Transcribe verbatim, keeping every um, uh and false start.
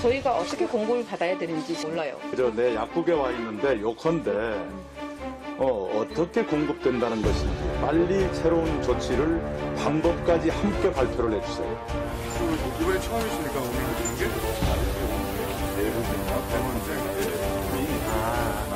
저희가 어떻게 공고를 받아야 되는지 몰라요. 그래서 내 약국에 와 있는데 요컨대 어, 어떻게 공급된다는 것인지 빨리 새로운 조치를 방법까지 함께 발표를 해주세요. 이번에 처음이시니까 오늘 그런 게 대부분이나 대문제가 이미 다